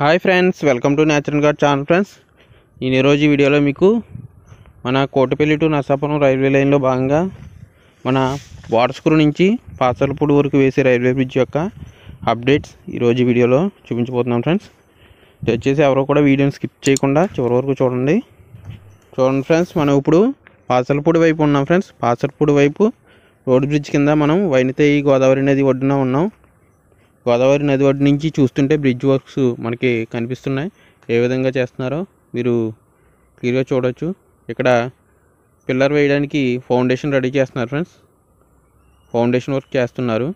High friends welcome to natural guard channel friends रोज़ु video मैं Kotapalli to Narsapuram railway line भाग में मैं बोडसाकुरु नीचे पासर्लपूडी वरकू वैसे रैलवे ब्रिज या अपडेट्स वीडियो चूपिंचबोतुन्नाम फ्रेंड्स दयचेसि एवरू वीडियो स्किप चेयकुंडा चिवरि वरकू चूडंडी चूडंडी फ्रेंड्स मैं इप्पुडु पासर्लपूडी वैपु उन्नाम फ्रेंड्स पासर्लपूडी वैपु रोड ब्रिज किंद मन वैनतेई गोदावरी नदी ఒడ్డున ఉన్నాం। గోదావరి నది ఒడ్డు నుంచి చూస్తుంటే బ్రిడ్జ్ వర్క్స్ మనకి కనిపిస్తున్నాయి। ఏ విధంగా చేస్తున్నారో మీరు క్లియర్‌గా చూడొచ్చు। ఇక్కడ పిల్లర్ వేయడానికి ఫౌండేషన్ రెడీ చేస్తున్నారు ఫ్రెండ్స్, ఫౌండేషన్ వర్క్ చేస్తున్నారు।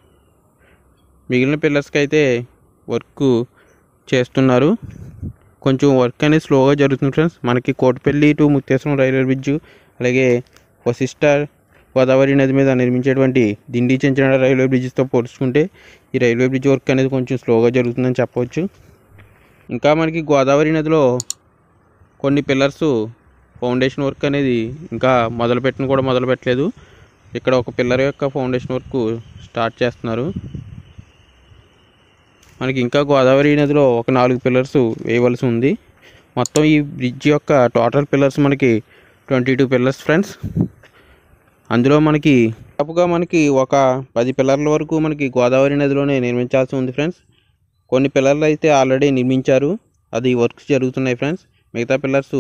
మిగిలిన పిల్లర్స్ కి అయితే వర్క్ చేస్తున్నారు। కొంచెం వర్క్ అనేది స్లోగా జరుగుతుంది ఫ్రెండ్స్। మనకి Kotapalli to Mukteswaram railway bridge అలాగే వశిష్ట గోదావరి నది మీద నిర్మించేటువంటి దిండి చెంచనాడ రైల్వే బ్రిడ్జ్తో పోల్చుకుంటే ఈ రైల్వే బ్రిడ్జ్ వర్క్ అనేది కొంచెం స్లోగా జరుగుతుందని చెప్పవచ్చు। ఇంకా మనకి గోదావరి నదిలో కొన్ని పిల్లర్స్ ఫౌండేషన్ వర్క్ అనేది ఇంకా మొదలు పెట్టలేదు। ఇక్కడ ఒక పిల్లర్ యొక్క ఫౌండేషన్ వర్క్ స్టార్ట్ చేస్తున్నారు। మనకి ఇంకా గోదావరి నదిలో ఒక 4 పిల్లర్స్ వేయవలసి ఉంది। మొత్తం ఈ బ్రిడ్జ్ యొక్క టోటల్ పిల్లర్స్ మనకి 22 పిల్లర్స్ ఫ్రెండ్స్। అందులో మనకి తప్పుగా మనకి ఒక 10 పిల్లర్ల వరకు మనకి గోదావరి నదిలోనే నిర్మించాల్సి ఉంది ఫ్రెండ్స్। కొన్ని పిల్లర్లు అయితే ఆల్రెడీ నిర్మించారు, అది వర్క్స్ జరుగుతున్నాయి ఫ్రెండ్స్। మిగతా పిల్లర్స్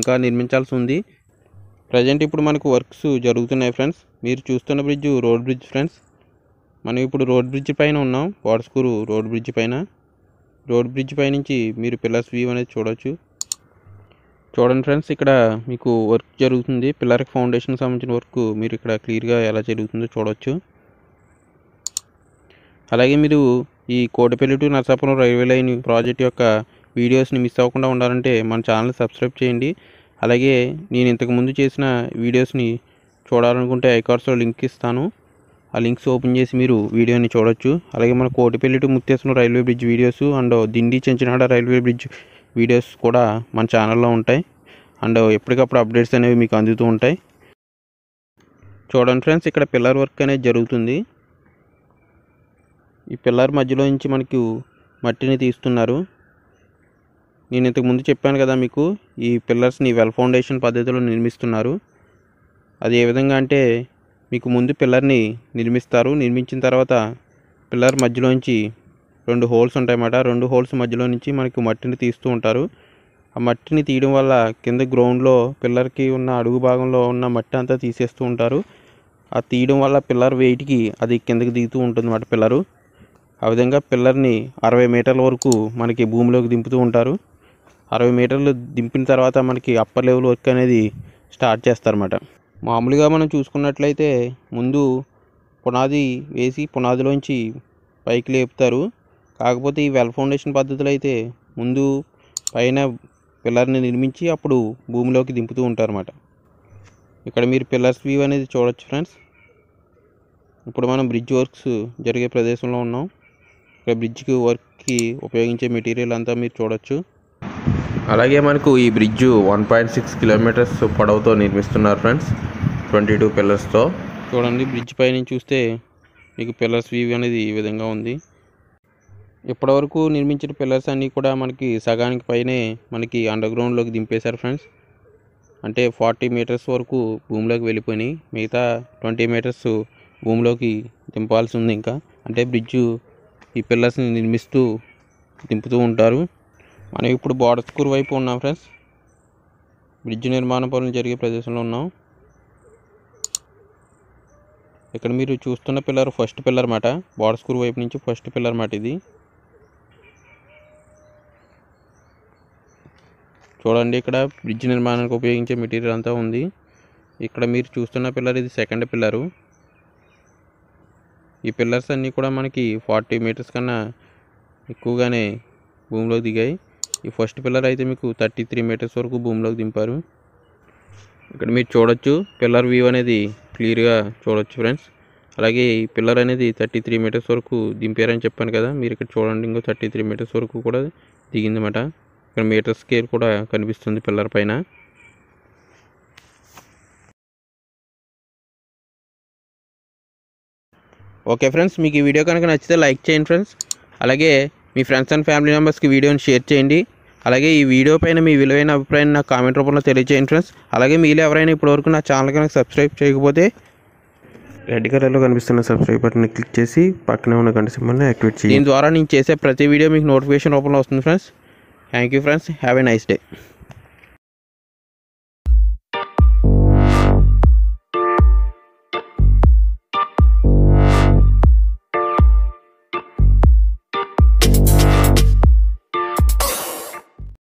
ఇంకా నిర్మించాల్సి ఉంది। ప్రజెంట్ ఇప్పుడు మనకు వర్క్స్ జరుగుతున్నాయి ఫ్రెండ్స్। మీరు చూస్తున్న బ్రిడ్జ్ రోడ్ బ్రిడ్జ్ ఫ్రెండ్స్। మనం ఇప్పుడు రోడ్ బ్రిడ్జ్ పైన ఉన్నాం, బోడసాకుర్రు రోడ్ బ్రిడ్జ్ పైన। రోడ్ బ్రిడ్జ్ పై నుంచి మీరు పిల్లర్స్ వ్యూ అనేది చూడొచ్చు। చూడండి ఫ్రెండ్స్, ఇక్కడ మీకు వర్క్ జరుగుతుంది। పిల్లర్ ఫౌండేషన్ సంబంధించిన వర్క్ మీరు ఇక్కడ క్లియర్గా ఎలా జరుగుతుందో చూడవచ్చు। అలాగే మీరు ఈ Kotapalli to Narasapuram railway line project యొక్క వీడియోస్ని మిస్ అవ్వకుండా ఉండాలంటే మన ఛానల్ సబ్స్క్రైబ్ చేయండి। అలాగే నేను ఇంతకుముందు చేసిన వీడియోస్ని చూడాలనుకుంటే ఐకార్డ్స్లో లింక్ ఇస్తాను, ఆ లింక్స్ ఓపెన్ చేసి మీరు వీడియోని చూడవచ్చు। అలాగే మన Kotapalli to Mukteswaram railway bridge videos and Dindi Chenchanada railway bridge videos కూడా మన ఛానల్లో ఉంటాయి అండ్ ఎప్పటికప్పుడు అప్డేట్స్ అనేవి మీకు అందుతూ ఉంటాయి। చూడండి ఫ్రెండ్స్, ఇక్కడ పిల్లర్ వర్క్ అనేది జరుగుతుంది। ఈ పిల్లర్ మధ్యలో నుంచి మనకు మట్టిని తీస్తున్నారు। నేను ఇంతకుముందు చెప్పాను కదా మీకు, ఈ పిల్లర్స్ని వెల్ ఫౌండేషన్ పద్ధతిలో నిర్మిస్తున్నారు। అది ఏ విధంగా అంటే మీకు ముందు పిల్లర్ని నిర్మిస్తారు, నిర్మించిన తర్వాత పిల్లర్ మధ్యలో నుంచి 2 హోల్స్ ఉంటాయన్నమాట। 2 హోల్స్ మధ్యలో నుంచి మనకి మట్టిని తీస్తూ ఉంటారు। ఆ మట్టిని తీయడం వల్ల కింద గ్రౌండ్లో పిల్లర్కి ఉన్న అడుగు భాగంలో ఉన్న మట్టి అంతా తీసేస్తూ ఉంటారు। ఆ తీయడం వల్ల పిల్లర్ వెయిట్కి అది కిందకి దిగుతూ ఉంటుందన్నమాట పిల్లరు। ఆ విధంగా పిల్లర్ని 60 మీటర్ల వరకు మనకి భూమిలోకి దింపుతూ ఉంటారు। 60 మీటర్లు దింపిన తర్వాత మనకి అప్పర్ లెవెల్ వర్క్ అనేది స్టార్ట్ చేస్తారన్నమాట। మామూలుగా మనం చూసుకున్నట్లయితే ముందు పునాది వేసి పునాదిలోంచి పైకి లేపుతారు। కాకపోతే ఈ వెల్ ఫౌండేషన్ పద్ధతిలో అయితే ముందు పైన పిల్లర్ని నిర్మించి అప్పుడు భూమిలోకి దింపుతూ ఉంటారన్నమాట। ఇక్కడ మీరు పిల్లర్స్ వ్యూ అనేది చూడొచ్చు ఫ్రెండ్స్। ఇప్పుడు మనం బ్రిడ్జ్ వర్క్స్ జరిగే ప్రదేశంలో ఉన్నాం। ఇక్కడ బ్రిడ్జ్కి వర్క్కి ఉపయోగించే మెటీరియల్ అంతా మీరు చూడొచ్చు। అలాగే మనకు ఈ బ్రిడ్జ్ 1.6 కిలోమీటర్స్ పొడవుతో నిర్మిస్తున్నారు ఫ్రెండ్స్, 22 పిల్లర్స్తో। చూడండి, బ్రిడ్జ్ పై నుంచి చూస్తే మీకు పిల్లర్స్ వ్యూ అనేది ఈ విధంగా ఉంది। ఇప్పటివరకు నిర్మించిన పిల్లర్స్ అన్నీ కూడా మనకి సగానికి పైనే మనకి అండర్ గ్రౌండ్లోకి దింపేశారు ఫ్రెండ్స్। అంటే 40 మీటర్స్ వరకు భూమిలోకి వెళ్ళిపోయినాయి, మిగతా 20 మీటర్స్ భూమిలోకి దింపాల్సి ఉంది ఇంకా। అంటే బ్రిడ్జ్ ఈ పిల్లర్స్ని నిర్మిస్తూ దింపుతూ ఉంటారు। మనం ఇప్పుడు బోడసాకుర్రు వైపు ఉన్నాం ఫ్రెండ్స్, బ్రిడ్జ్ నిర్మాణ పనులు జరిగే ప్రదేశంలో ఉన్నాం। ఇక్కడ మీరు చూస్తున్న పిల్లర్ ఫస్ట్ పిల్లర్ అన్నమాట, బోడసాకుర్రు వైపు నుంచి ఫస్ట్ పిల్లర్ అన్నమాట ఇది। చూడండి, ఇక్కడ బ్రిడ్జ్ నిర్మాణానికి ఉపయోగించే మెటీరియల్ అంతా ఉంది। ఇక్కడ మీరు చూస్తున్న పిల్లర్ ఇది సెకండ్ పిల్లరు। ఈ పిల్లర్స్ అన్నీ కూడా మనకి 40 మీటర్స్ కన్నా ఎక్కువగానే భూమిలోకి దిగాయి। ఈ ఫస్ట్ పిల్లర్ అయితే మీకు 33 మీటర్స్ వరకు భూమిలోకి దింపారు। ఇక్కడ మీరు చూడొచ్చు, పిల్లర్ వ్యూ అనేది క్లియర్గా చూడొచ్చు ఫ్రెండ్స్। అలాగే ఈ పిల్లర్ అనేది 33 మీటర్స్ వరకు దింపారని చెప్పాను కదా, మీరు ఇక్కడ చూడండి ఇంకో 33 మీటర్స్ వరకు కూడా దిగిందన్నమాట। ఇక్కడ మీటర్ స్కేల్ కూడా కనిపిస్తుంది పిల్లర్ పైన। ఓకే ఫ్రెండ్స్, మీకు ఈ వీడియో కనుక నచ్చితే లైక్ చేయండి ఫ్రెండ్స్। అలాగే మీ ఫ్రెండ్స్ అండ్ ఫ్యామిలీ మెంబర్స్ కి వీడియోని షేర్ చేయండి। అలాగే ఈ వీడియో పైన మీ విలువైన అభిప్రాయాన్ని నాకు కామెంట్ రూపంలో తెలియజేయండి ఫ్రెండ్స్। అలాగే మీరు ఎవరైనా ఇప్పటివరకు నా ఛానల్ కి సబ్స్క్రైబ్ చేయకపోతే రెడ్ కలర్ లో కనిపిస్తున్న సబ్స్క్రైబ్ బటన్ ని క్లిక్ చేసి పక్కనే ఉన్న గంట సింబల్ ని యాక్టివేట్ చేయండి। దీని ద్వారా నేను చేసే ప్రతి వీడియో మీకు నోటిఫికేషన్ రూపంలో వస్తుంది friends. Thank you friends, have a nice day.